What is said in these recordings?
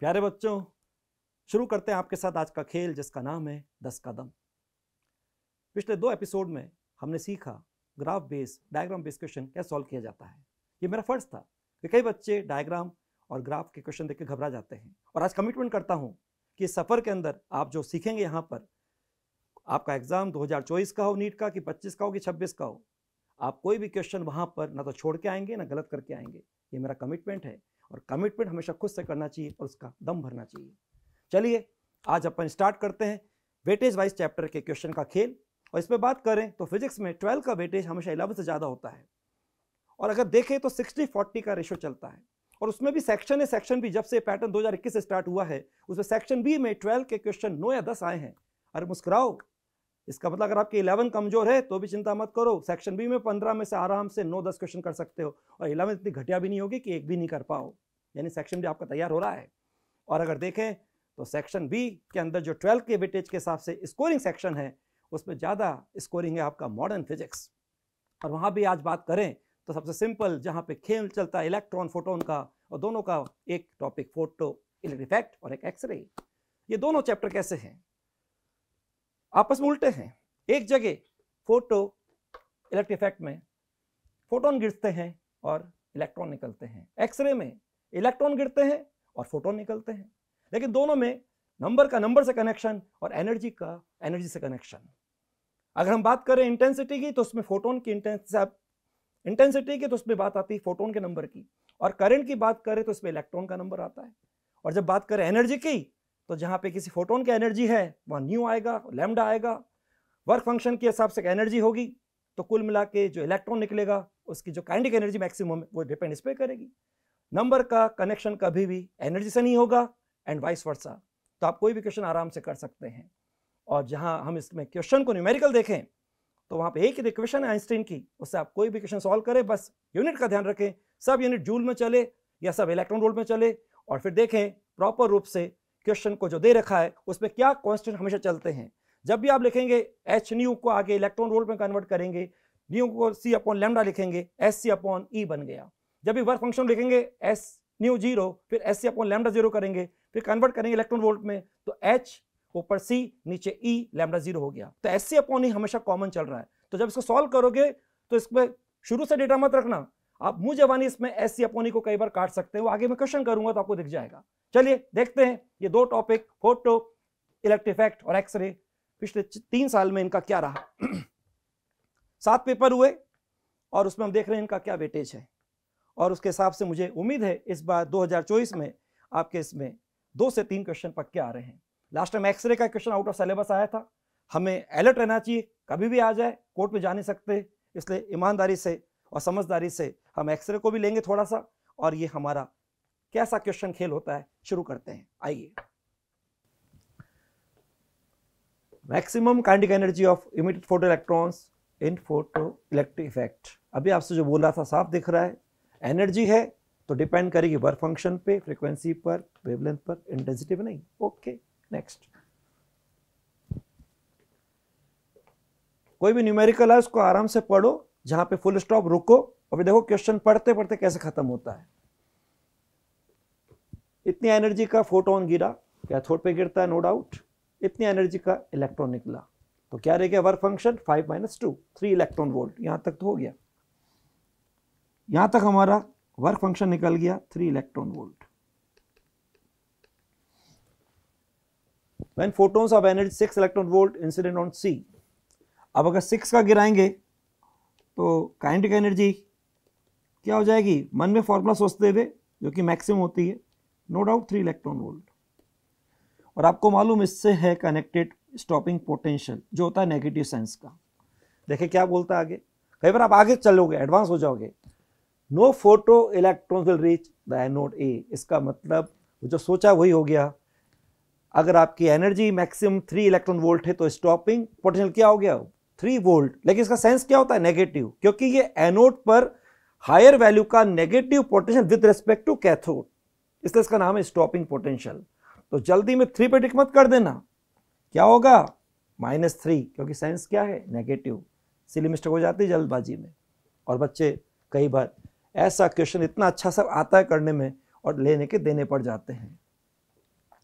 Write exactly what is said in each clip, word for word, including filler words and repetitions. प्यारे बच्चों, शुरू करते हैं आपके साथ आज का खेल जिसका नाम है दस कदम। पिछले दो एपिसोड में हमने सीखा graph base diagram base question कैसे सॉल्व किया जाता है। ये मेरा फर्ज था कि कई बच्चे डायग्राम और ग्राफ के क्वेश्चन देख के घबरा जाते हैं, और आज कमिटमेंट करता हूँ कि इस सफ़र के अंदर आप जो सीखेंगे यहाँ पर, आपका एग्जाम दो हज़ार चौबीस का हो, नीट का, कि पच्चीस का हो, कि छब्बीस का हो, आप कोई भी क्वेश्चन वहाँ पर ना तो छोड़ के आएंगे ना गलत करके आएंगे। ये मेरा कमिटमेंट है, और कमिटमेंट हमेशा खुद से करना चाहिए और उसका दम भरना चाहिए। चलिए आज अपन स्टार्ट करते हैं वेटेज वाइज चैप्टर के क्वेश्चन का खेल। और इसमें बात करें तो फिजिक्स में ट्वेल्व का वेटेज हमेशा इलेवन से ज़्यादा होता है, और अगर देखें तो सिक्सटी फोर्टी का रेशो चलता है। और उसमें भी सेक्शन है, सेक्शन भी जब से पैटर्न दो हज़ार इक्कीस से स्टार्ट हुआ है, उसमें सेक्शन बी में ट्वेल्व के क्वेश्चन नौ या दस आए हैं। अरे मुस्कुराओ, इसका मतलब अगर आपके इलेवन कमजोर है तो भी चिंता मत करो, सेक्शन बी में पंद्रह में से आराम से नौ दस क्वेश्चन कर सकते हो, और इलेवन इतनी घटिया भी नहीं होगी कि एक भी नहीं कर पाओ। यानी सेक्शन बी आपका तैयार हो रहा है। और अगर देखें तो सेक्शन बी के अंदर जो ट्वेल्व के वेटेज के हिसाब से स्कोरिंग सेक्शन है, उसमें ज़्यादा स्कोरिंग है आपका मॉडर्न फिजिक्स। और वहाँ भी आज बात करें तो सबसे सिंपल जहाँ पे खेल चलता है इलेक्ट्रॉन फोटोन का, और दोनों का एक टॉपिक फोटो इलेक्ट्रिक इफेक्ट और एक एक्सरे। ये दोनों चैप्टर कैसे हैं? आपस में उल्टे हैं। एक जगह फोटो इलेक्ट्रिक इफेक्ट में फोटोन गिरते हैं और इलेक्ट्रॉन निकलते हैं, एक्सरे में इलेक्ट्रॉन गिरते हैं और फोटोन निकलते हैं। लेकिन दोनों में नंबर का नंबर से कनेक्शन और एनर्जी का एनर्जी से कनेक्शन। अगर हम बात करें इंटेंसिटी की तो उसमें फोटोन की इंटेंसिटी इंटेंसिटी की तो उसमें बात आती है फोटोन के नंबर की, और करंट की बात करें तो उसमें इलेक्ट्रॉन का नंबर आता है। और जब बात करें एनर्जी की तो जहाँ पे किसी फोटोन की एनर्जी है वहाँ न्यू आएगा, लैम्डा आएगा, वर्क फंक्शन के हिसाब से एनर्जी होगी। तो कुल मिला के जो इलेक्ट्रॉन निकलेगा उसकी जो काइनेटिक एनर्जी मैक्सिमम वो डिपेंड इस पर करेगी। नंबर का कनेक्शन कभी भी एनर्जी से नहीं होगा, एंड वाइस वर्सा। तो आप कोई भी क्वेश्चन आराम से कर सकते हैं। और जहाँ हम इसमें क्वेश्चन को न्यूमेरिकल देखें तो वहाँ पर एक ही इक्वेशन है आइंस्टीन की, उससे आप कोई भी क्वेश्चन सॉल्व करें, बस यूनिट का ध्यान रखें। सब यूनिट जूल में चले या सब इलेक्ट्रॉन वोल्ट में चले, और फिर देखें प्रॉपर रूप से क्वेश्चन को जो दे रखा है उसमें क्या कांस्टेंट हमेशा चलते हैं। जब भी आप लिखेंगे एच न्यू को आगे इलेक्ट्रॉन वोल्ट में कन्वर्ट करेंगे, न्यू को सी अपॉन लैम्डा लिखेंगे, एस सी अपॉन ई बन गया। जब भी वर्क फंक्शन लिखेंगे एस न्यू जीरो, फिर S C upon lambda zero करेंगे, फिर कन्वर्ट करेंगे इलेक्ट्रॉन वोल्ट में तो एच ऊपर सी नीचे ई लैम्डा जीरो हो गया। तो एस सी अपॉन ई हमेशा कॉमन चल रहा है। तो जब इसको सॉल्व करोगे तो इसमें शुरू से डेटा मत रखना, आप मुंह जबानी इसमें एस सी अपॉन ई को कई बार काट सकते हो। आगे मैं क्वेश्चन करूंगा तो आपको दिख जाएगा। चलिए देखते हैं ये दो टॉपिक फोटो इलेक्ट्रिक इफेक्ट और एक्सरे पिछले तीन साल में इनका क्या रहा। सात पेपर हुए और उसमें हम देख रहे हैं इनका क्या वेटेज है, और उसके हिसाब से मुझे उम्मीद है इस बार दो हज़ार चौबीस में आपके इसमें दो से तीन क्वेश्चन पक्के आ रहे हैं। लास्ट टाइम एक्सरे का क्वेश्चन आउट ऑफ सिलेबस आया था। हमें अलर्ट रहना चाहिए, कभी भी आ जाए, कोर्ट में जा नहीं सकते, इसलिए ईमानदारी से और समझदारी से हम एक्सरे को भी लेंगे थोड़ा सा। और ये हमारा कैसा क्वेश्चन खेल होता है शुरू करते हैं। आइए, maximum kinetic energy of emitted photo electrons in photo electric effect. अभी आपसे जो बोला था साफ दिख रहा है, एनर्जी है तो डिपेंड करेगी वर्क फंक्शन पे, फ्रीक्वेंसी पर, वेवलेंथ पर, इंटेंसिटी पर नहीं। ओके नेक्स्ट, कोई भी न्यूमेरिकल है उसको आराम से पढ़ो, जहां पे फुल स्टॉप रुको और देखो क्वेश्चन पढ़ते पढ़ते कैसे खत्म होता है। इतनी एनर्जी का फोटोन गिरा, कैथोड पे गिरता है नो डाउट, इतनी एनर्जी का इलेक्ट्रॉन निकला, तो क्या रह गया work function five minus two three electron volt. यहां तक तो हो गया, यहां तक हमारा वर्क फंक्शन निकल गया three electron volt. When photons of energy six electron volt incident on C. अब अगर सिक्स का गिराएंगे तो काइनेटिक एनर्जी क्या हो जाएगी, मन में फॉर्मूला सोचते हुए, जो कि मैक्सिमम होती है no doubt three electron volt. और आपको मालूम इससे है कनेक्टेड स्टॉपिंग पोटेंशियल, जो होता है नेगेटिव सेंस का। देखिए क्या बोलता है आगे, कई बार आप आगे चलोगे, एडवांस हो जाओगे। No photo electron will reach the anode A. इसका मतलब जो सोचा वही हो गया। अगर आपकी energy maximum three electron volt है तो स्टॉपिंग पोटेंशियल क्या हो गया, थ्री वोल्ट। लेकिन इसका सेंस क्या होता है, नेगेटिव, क्योंकि ये एनोड पर हायर वैल्यू का negative potential with respect to cathode, इसलिए इसका नाम है स्टॉपिंग पोटेंशियल। तो जल्दी में थ्री पे टिक मत कर देना, क्या होगा माइनस थ्री, क्योंकि सेंस क्या है नेगेटिव। सिली मिस्टेक हो जाती है जल्दबाजी में, और बच्चे कई बार ऐसा क्वेश्चन इतना अच्छा सब आता है करने में और लेने के देने पड़ जाते हैं।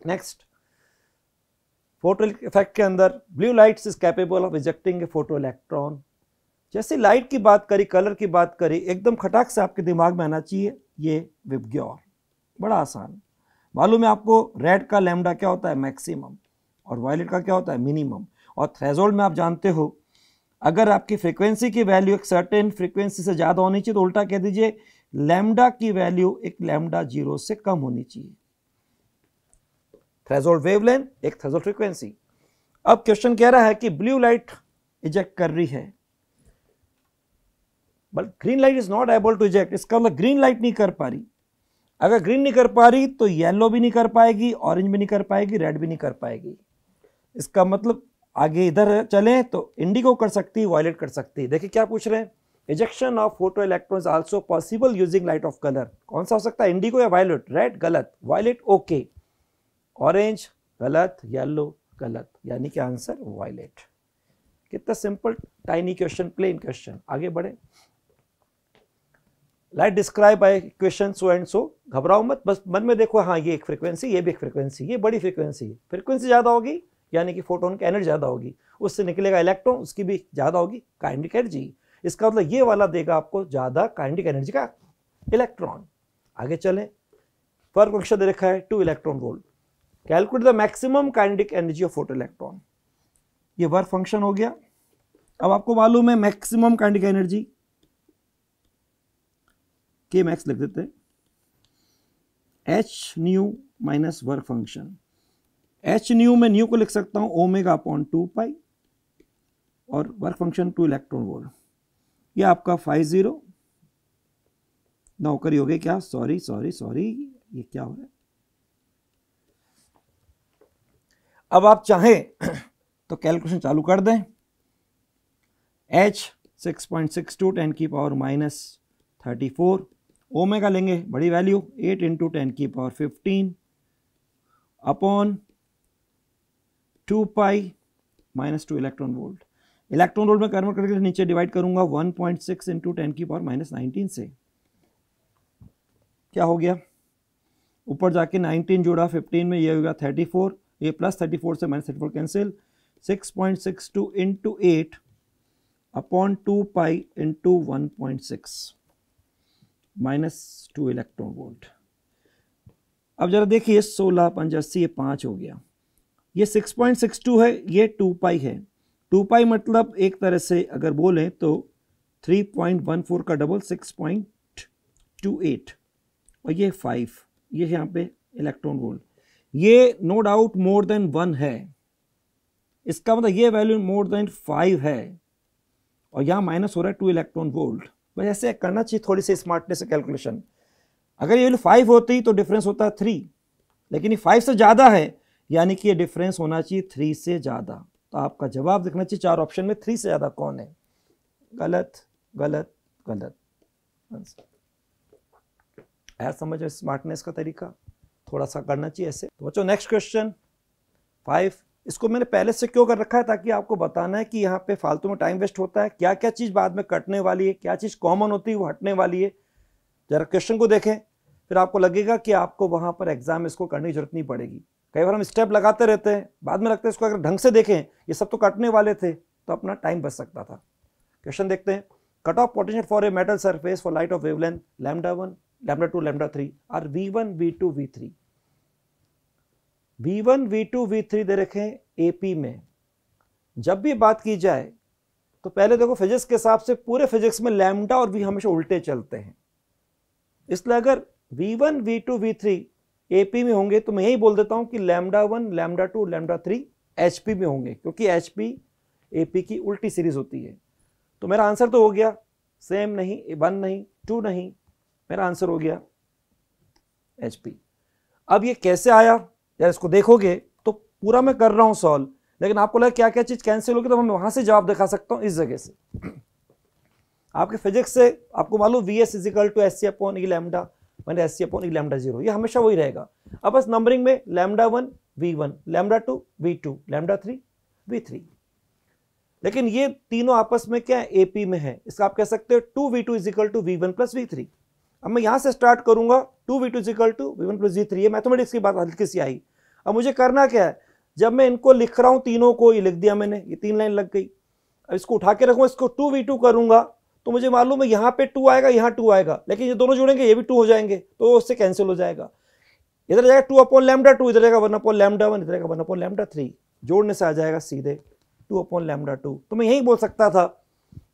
नेक्स्ट, फोटोइलेक्ट्रिक इफेक्ट के अंदर blue lights is capable of ejecting a photo electron. जैसे लाइट की बात करी, कलर की बात करी, एकदम खटाक से आपके दिमाग में आना चाहिए ये विबग्योर, बड़ा आसान। मालूम है आपको रेड का लैम्डा क्या होता है, मैक्सिमम, और वायलेट का क्या होता है, मिनिमम। और थ्रेशोल्ड में आप जानते हो अगर आपकी फ्रीक्वेंसी की वैल्यू एक सर्टेन फ्रीक्वेंसी से ज़्यादा होनी चाहिए तो उल्टा कह दीजिए लैम्डा की वैल्यू एक लैम्डा जीरो से कम होनी चाहिए। थ्रेशोल्ड वेवलेंथ, एक थ्रेशोल्ड फ्रीक्वेंसी। अब क्वेश्चन कह रहा है कि ब्लू लाइट इजेक्ट कर रही है but green light is not able to eject, इसका मतलब ग्रीन लाइट नहीं कर पा रही। अगर ग्रीन नहीं कर पा रही तो येलो भी नहीं कर पाएगी, ऑरेंज भी नहीं कर पाएगी, रेड भी नहीं कर पाएगी। इसका मतलब आगे इधर चलें तो इंडिगो कर सकती है, वायलेट कर सकती है। देखिए क्या पूछ रहे हैं, ejection of photo electrons also possible using light of colour. कौन सा हो सकता है, इंडिगो या वायलेट? रेड गलत, वायलेट ओके, ऑरेंज गलत, येलो गलत, यानी कि आंसर वायलेट। कितना simple, tiny question, plain question. आगे बढ़े, light describe by equation so and so. घबराओ मत, बस मन में देखो हाँ ये एक फ्रीक्वेंसी, ये भी एक फ्रीक्वेंसी, ये बड़ी फ्रीक्वेंसी है, फ्रीक्वेंसी ज़्यादा होगी यानी कि फोटोन की एनर्जी ज़्यादा होगी, उससे निकलेगा इलेक्ट्रॉन, उसकी भी ज़्यादा होगी काइनेटिक एनर्जी। इसका मतलब ये वाला देगा आपको ज़्यादा काइनेटिक एनर्जी का इलेक्ट्रॉन। आगे चलें, पर कक्षा दे रखा है two electron volt, calculate the maximum kinetic energy of photo electron. ये वर्क फंक्शन हो गया। अब आपको मालूम है मैक्सिमम काइनेटिक एनर्जी के मैक्स लिख देते हैं, H nu minus work function. H nu में न्यू को लिख सकता हूँ ओमेगा अपॉन टू पाई और work function two electron volt. ये आपका फाइव जीरो नौकरी हो गई क्या, सॉरी सॉरी सॉरी ये क्या हो रहा है। अब आप चाहें तो कैलकुलेशन चालू कर दें, H six point six two ten की power minus thirty four, omega लेंगे बड़ी वैल्यू एट इंटू टेन की power fifteen upon two pi minus two electron volt. Electron volt में कन्वर्ट करके नीचे डिवाइड करूंगा one point six into ten की power minus nineteen से। क्या हो गया, ऊपर जाके नाइनटीन जोड़ा फिफ्टीन में, ये होगा थर्टी फोर, ये प्लस थर्टी फोर से minus thirty four cancel, six point six two into eight upon two pi into one point six minus two electron volt. अब जरा देखिए सोलह पंचासी ये पाँच हो गया, ये सिक्स पॉइंट सिक्स टू है, ये टू पाई है, टू पाई मतलब एक तरह से अगर बोलें तो थ्री पॉइंट वन फोर का double six point two eight और ये फाइव, ये यहाँ पे इलेक्ट्रॉन वोल्ट। ये no doubt more than one है, इसका मतलब ये वैल्यू मोर देन फाइव है और यहाँ माइनस हो रहा है टू इलेक्ट्रॉन वोल्ट। बस ऐसे करना चाहिए थोड़ी सी स्मार्टनेस से कैलकुलेशन। अगर ये फाइव होती तो डिफरेंस होता है थ्री, लेकिन ये फाइव से ज़्यादा है यानी कि ये डिफरेंस होना चाहिए थ्री से ज़्यादा। तो आपका जवाब देखना चाहिए चार ऑप्शन में थ्री से ज़्यादा कौन है, गलत गलत गलत आंसर। ऐसा समझो स्मार्टनेस का तरीका, थोड़ा सा करना चाहिए ऐसे। तो बच्चों नेक्स्ट क्वेश्चन फाइव, इसको मैंने पहले से क्यों कर रखा है ताकि आपको बताना है कि यहाँ पे फालतू में टाइम वेस्ट होता है, क्या क्या चीज़ बाद में कटने वाली है, क्या चीज़ कॉमन होती है वो हटने वाली है। जरा क्वेश्चन को देखें फिर आपको लगेगा कि आपको वहाँ पर एग्जाम में इसको करने की जरूरत नहीं पड़ेगी। कई बार हम स्टेप लगाते रहते हैं, बाद में लगता है इसको अगर ढंग से देखें ये सब तो कटने वाले थे तो अपना टाइम बच सकता था। क्वेश्चन देखते हैं, cut off potential for a metal surface for light of wavelength lambda one lambda two lambda three are V one V two V three. V one, V two, V three दे रखें AP में। जब भी बात की जाए तो पहले देखो फिजिक्स के हिसाब से पूरे फिजिक्स में लैम्डा और वी हमेशा उल्टे चलते हैं, इसलिए अगर V one, V two, V three AP में होंगे तो मैं यही बोल देता हूं कि lambda one lambda two lambda three HP में होंगे क्योंकि एचपी एपी की उल्टी सीरीज होती है। तो मेरा आंसर तो हो गया सेम नहीं, वन नहीं, टू नहीं, मेरा आंसर हो गया एचपी। अब ये कैसे आया यार, इसको देखोगे तो पूरा मैं कर रहा हूं सॉल्व, लेकिन आपको लगा क्या क्या चीज कैंसिल होगी तो मैं वहां से जवाब दिखा सकता हूं इस जगह से। आपके फिजिक्स से आपको मालूम V S equal to S C upon E lambda मैंने S C upon E lambda zero, ये हमेशा वही रहेगा। अब बस नंबरिंग में lambda one V one lambda two V two lambda three V three, लेकिन ये तीनों आपस में क्या ए पी में है, इसका आप कह सकते हो two V two equal to V one plus V three. अब मैं यहाँ से स्टार्ट करूंगा two V two equal to V one plus V three, mathematics की बात हल्की सी आई। अब मुझे करना क्या है, जब मैं इनको लिख रहा हूं तीनों को, ये लिख दिया मैंने, ये तीन लाइन लग गई। अब इसको उठा के रखूंगा, इसको टू वी टू करूंगा तो मुझे मालूम है यहाँ पे टू आएगा, यहाँ टू आएगा, लेकिन ये दोनों जुड़ेंगे ये भी टू हो जाएंगे तो उससे कैंसिल हो जाएगा। इधर जाएगा टू अपॉन लैम्डा टू, इधर जाएगा वन अपॉन लैम्डा वन, इधर जाएगा वन अपॉन लैम्डा थ्री, जोड़ने से आ जाएगा सीधे टू अपॉन लैम्डा टू। तो मैं यही बोल सकता था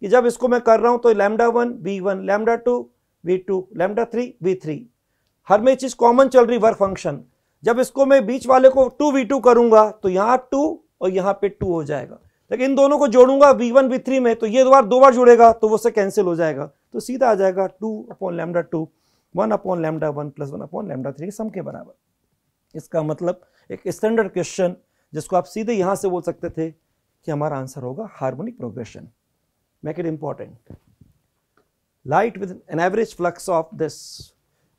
कि जब इसको मैं कर रहा हूँ तो lambda one V one, lambda two V two, lambda three V three, हर में चीज़ कॉमन चल रही वर्क फंक्शन। जब इसको मैं बीच वाले को टू वी टू करूंगा तो यहाँ टू और यहाँ पे टू हो जाएगा, लेकिन इन दोनों को जोड़ूंगा वी वन वी थ्री में तो ये दो बार दो बार जुड़ेगा तो वो से कैंसिल हो जाएगा, तो सीधा आ जाएगा two upon lambda two one upon lambda one plus one upon lambda three के सम के बराबर। इसका मतलब एक स्टैंडर्ड क्वेश्चन जिसको आप सीधे यहाँ से बोल सकते थे कि हमारा आंसर होगा harmonic progression. Make it important. Light with an average flux of this,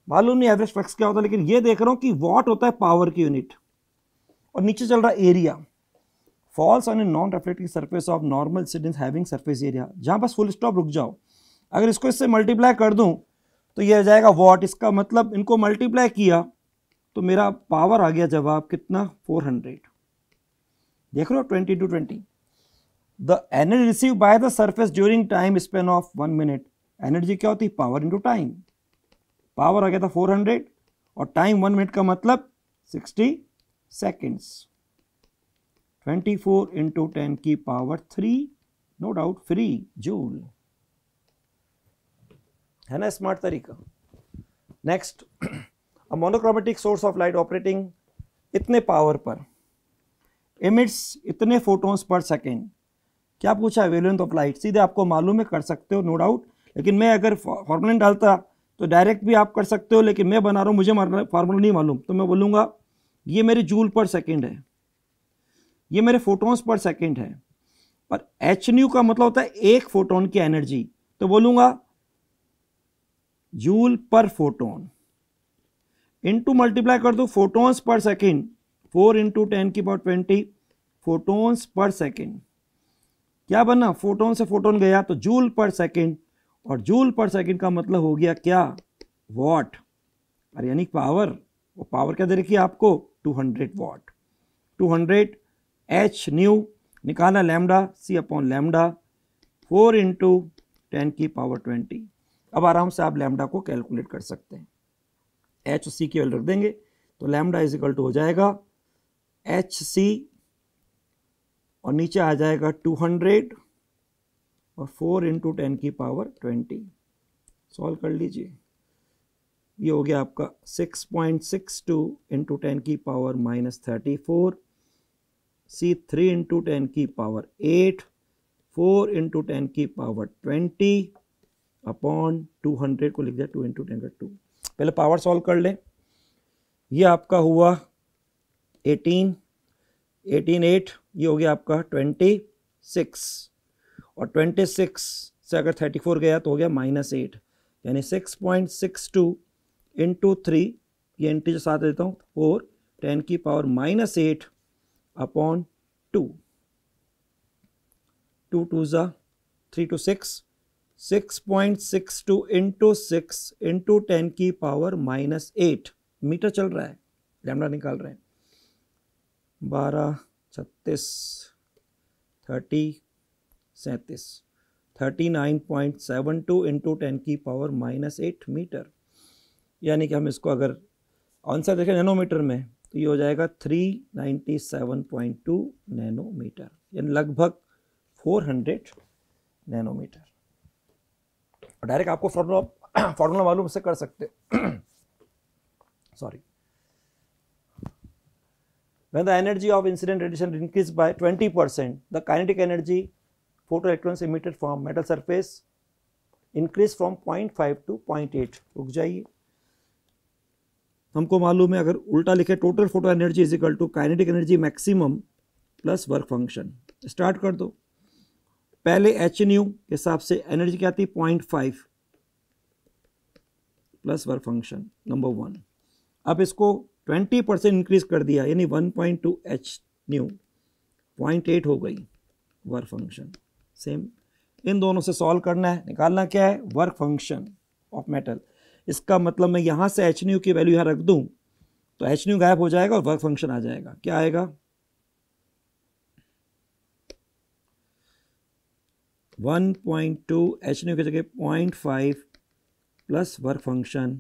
मालूम नहीं एवरेज फ्लक्स क्या होता है, लेकिन ये देख रहा हूँ कि वॉट होता है पावर की यूनिट, और नीचे चल रहा area falls on a non reflecting surface of normal incidence having surface area. जहाँ बस फुल स्टॉप, रुक जाओ। अगर इसको इससे मल्टीप्लाई कर दूँ तो ये आ जाएगा वॉट, इसका मतलब इनको मल्टीप्लाई किया तो मेरा पावर आ गया जवाब कितना, फोर हंड्रेड। देख लो twenty two twenty. The energy receive by the surface during time span of one minute, energy क्या होती है, पावर इंटू टाइम। पावर आ गया था फोर हंड्रेड और टाइम वन मिनट का मतलब sixty seconds. Twenty four into ten की power three, no doubt free joule, है ना स्मार्ट तरीका। Next, a monochromatic source of light operating इतने पावर पर इमिट्स इतने फोटॉन्स पर सेकेंड। क्या पूछा, वेवलेंथ ऑफ लाइट, सीधे आपको मालूम है, कर सकते हो नो डाउट, लेकिन मैं अगर फॉर्मूला डालता तो डायरेक्ट भी आप कर सकते हो, लेकिन मैं बना रहा हूँ, मुझे फार्मूला नहीं मालूम, तो मैं बोलूँगा ये मेरे जूल पर सेकंड है, ये मेरे फोटॉन्स पर सेकंड है, पर एच न्यू का मतलब होता है एक फोटोन की एनर्जी, तो बोलूँगा जूल पर फोटोन इंटू मल्टीप्लाई कर दो photons per second, four into ten की power twenty photons per second. क्या बना, फोटोन से फोटोन गया तो जूल पर सेकेंड, और जूल पर सेकंड का मतलब हो गया क्या, वॉट, और यानी पावर। वो पावर क्या दे रखी है आपको, two hundred watt. Two hundred H nu निकाला lambda C upon lambda, four into ten की पावर ट्वेंटी। अब आराम से आप लैम्डा को कैलकुलेट कर सकते हैं, एच सी की वैल्यू रख देंगे तो लैम्डा इज इक्वल टू हो जाएगा एच सी और नीचे आ जाएगा टू हंड्रेड और फोर इंटू टेन की पावर ट्वेंटी। सॉल्व कर लीजिए, ये हो गया आपका six point six two into ten की power minus thirty four, C three into ten की power eight, four into ten की power twenty upon two hundred को लिख दिया टू इंटू टेन का टू। पहले पावर सॉल्व कर लें, ये आपका हुआ एटीन एटीन एट, ये हो गया आपका ट्वेंटी सिक्स, और ट्वेंटी सिक्स से अगर थर्टी फोर गया तो हो गया माइनस एट, यानी six point six two into three, ये इंटीजर साथ देता हूँ, फोर टेन की power minus eight upon two, two two ज़ा three two six, six point six two into six into ten की पावर माइनस एट। मीटर चल रहा है, लैम्डा निकाल रहे हैं, बारह छत्तीस थर्टी सैंतीस, thirty nine point seven two into ten की पावर माइनस एट मीटर। यानी कि हम इसको अगर आंसर देखें नैनोमीटर में तो ये हो जाएगा three ninety seven point two nanometer, यानी लगभग फोर हंड्रेड नैनोमीटर। और डायरेक्ट आपको फॉर्मूला फार्मूला मालूम से कर सकते हो। Sorry, when the energy of incident radiation increase by twenty percent the kinetic energy photoelectrons emitted from metal surface increase from point five to point eight. रुक जाइए, हमको मालूम है अगर उल्टा लिखे total photo energy is equal to kinetic energy maximum plus work function. Start कर दो, पहले एच न्यू के हिसाब से एनर्जी क्या आती है, point five plus work function number one. अब इसको ट्वेंटी परसेंट इंक्रीज कर दिया यानी one point two H nu, point eight हो गई वर्क फंक्शन सेम। इन दोनों से सॉल्व करना है, निकालना क्या है, वर्क फंक्शन ऑफ मेटल। इसका मतलब मैं यहाँ से एच न्यू की वैल्यू यहाँ रख दूँ तो एच न्यू गायब हो जाएगा और वर्क फंक्शन आ जाएगा। क्या आएगा? One point two H nu की जगह point five plus work function,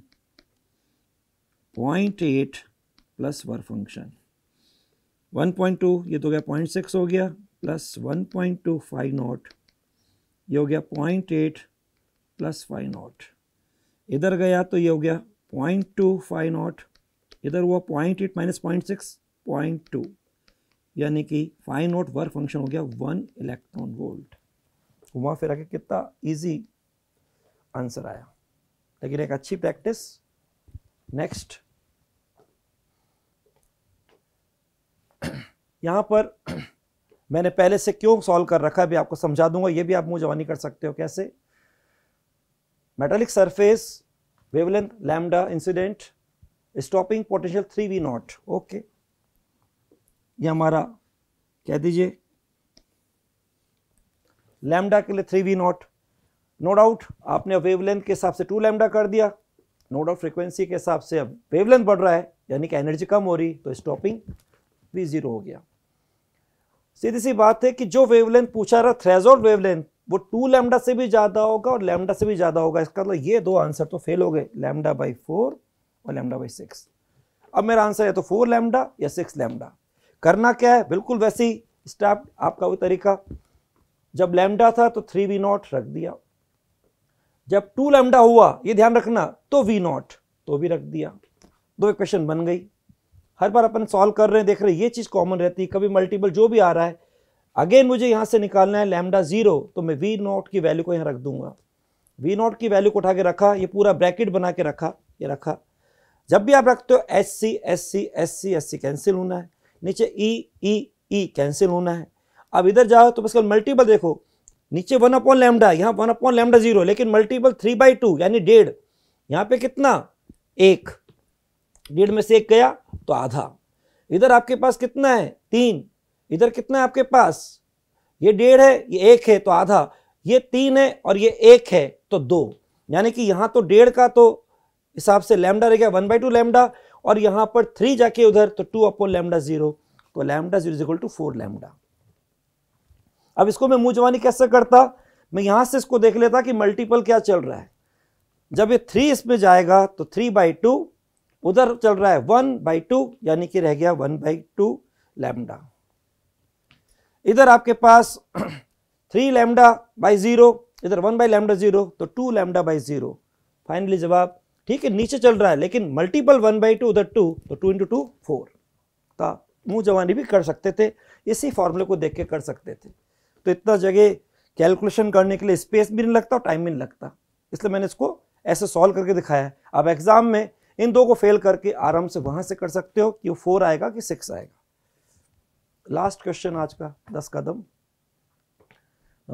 point eight plus work function. One point two ये तो गया पॉइंट सिक्स हो गया, plus one point two five naught ये हो गया, point eight plus five naught इधर गया तो ये हो गया पॉइंट टू फाइव नॉट, इधर हुआ point eight minus point six point two, यानी कि फाइव नॉट वर्क फंक्शन हो गया वन इलेक्ट्रॉन वोल्ट। घुमा फिरा के कितना इजी आंसर आया, लेकिन एक अच्छी प्रैक्टिस। नेक्स्ट यहाँ पर मैंने पहले से क्यों सॉल्व कर रखा है भी आपको समझा दूंगा, ये भी आप मुंह जवानी कर सकते हो कैसे। Metallic surface, wavelength lambda, incident, stopping potential three V naught. Okay, ये हमारा कह दीजिए लैम्डा के लिए three V naught. No doubt आपने वेवलेंथ के हिसाब से टू लैम्डा कर दिया, नो डाउट फ्रीक्वेंसी के हिसाब से अब वेवलेंथ बढ़ रहा है यानी कि एनर्जी कम हो रही, तो स्टॉपिंग भी जीरो हो गया। सीधी सी बात है कि जो वेवलेंथ पूछा रहा थ्रेशोल्ड वेवलेंथ वो टू लैम्डा से भी ज़्यादा होगा और लैम्डा से भी ज़्यादा होगा, इसका मतलब ये दो आंसर तो फेल हो गए, लैम्डा बाई फोर और लैम्डा बाई सिक्स। अब मेरा आंसर या तो फोर लैम्डा या सिक्स लैम्डा। करना क्या है, बिल्कुल वैसे ही स्टेप आपका वो तरीका, जब लैम्डा था तो थ्री वी नॉट रख दिया, जब टू लैम्डा हुआ ये ध्यान रखना तो वी नॉट तो भी रख दिया, दो इक्वेशन बन गई। हर बार अपन सॉल्व कर रहे हैं, देख रहे हैं ये चीज़ कॉमन रहती है, कभी मल्टीपल जो भी आ रहा है। अगेन मुझे यहाँ से निकालना है लैम्डा जीरो, तो मैं वी नॉट की वैल्यू को यहाँ रख दूंगा, वी नॉट की वैल्यू को उठा के रखा, ये पूरा ब्रैकेट बना के रखा, ये रखा। जब भी आप रखते हो S C S C S C S C cancel होना है, नीचे ई ई ई कैंसिल होना है। अब इधर जाओ तो बस मल्टीपल देखो, नीचे वन अपॉन लैम्डा, यहाँ वन अपॉन लैम्डा जीरो, लेकिन मल्टीपल थ्री बाई टू यानी डेढ़, यहाँ पे कितना एक, डेढ़ में से एक गया तो आधा। इधर आपके पास कितना है तीन, इधर कितना है आपके पास, ये डेढ़ है ये एक है तो आधा, ये तीन है और ये एक है तो दो, यानी कि यहाँ तो डेढ़ का तो हिसाब से लैम्डा रह गया वन बाई टू लैम्डा, और यहाँ पर थ्री जाके उधर तो टू अपॉन लैम्डा जीरो, तो lambda zero is equal to four lambda. अब इसको मैं मुंह जवानी कैसे करता, मैं यहाँ से इसको देख लेता कि मल्टीपल क्या चल रहा है। जब ये थ्री इसमें जाएगा तो थ्री बाई टू, उधर चल रहा है वन बाई टू यानी कि रह गया वन बाई टू लैम्डा, इधर आपके पास थ्री लैम्डा बाई जीरो, इधर वन बाई लैम्डा जीरो तो two lambda by zero. Finally जवाब ठीक है, नीचे चल रहा है लेकिन मल्टीपल वन बाई टू, उधर टू तो टू इंटू टू फोर का मुँह जवानी भी कर सकते थे, इसी फॉर्मूले को देख के कर सकते थे। तो इतना जगह कैलकुलेशन करने के लिए स्पेस भी नहीं लगता और टाइम भी नहीं लगता, इसलिए मैंने इसको ऐसे सॉल्व करके दिखाया है। अब एग्जाम में इन दो को फेल करके आराम से वहां से कर सकते हो कि वो फोर आएगा कि सिक्स आएगा। लास्ट क्वेश्चन आज का, दस कदम।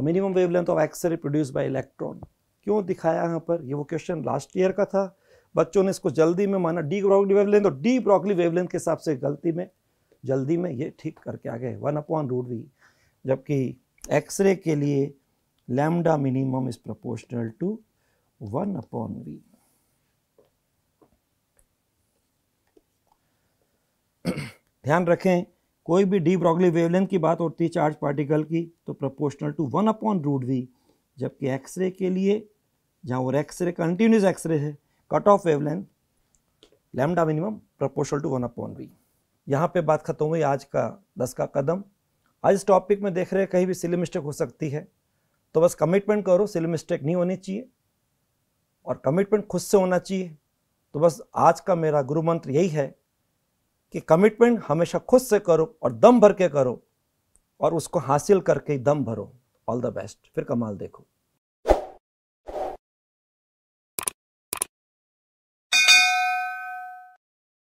Minimum wavelength of x ray produce by electron, क्यों दिखाया यहाँ पर, ये वो क्वेश्चन लास्ट ईयर का था, बच्चों ने इसको जल्दी में माना डी ब्रॉगली वेवलेंथ, और डी ब्रॉगली वेवलेंथ के हिसाब से गलती में जल्दी में ये ठीक करके आ गए वन अपॉन रूट वी, जबकि एक्सरे के लिए lambda minimum is proportional to one upon V. ध्यान रखें कोई भी डी ब्रॉगली वेवलेंथ की बात होती है चार्ज पार्टिकल की तो proportional to one upon root V, जबकि एक्सरे के लिए जहाँ और एक्सरे कंटिन्यूस एक्सरे है cut off wavelength lambda minimum proportional to one upon V. यहाँ पे बात खत्म हुई आज का दस का कदम। आज इस टॉपिक में देख रहे हैं कहीं भी सिली मिस्टेक हो सकती है, तो बस कमिटमेंट करो सिली मिस्टेक नहीं होनी चाहिए और कमिटमेंट खुद से होना चाहिए। तो बस आज का मेरा गुरु मंत्र यही है कि कमिटमेंट हमेशा खुद से करो और दम भर के करो और उसको हासिल करके दम भरो। ऑल द बेस्ट, फिर कमाल देखो।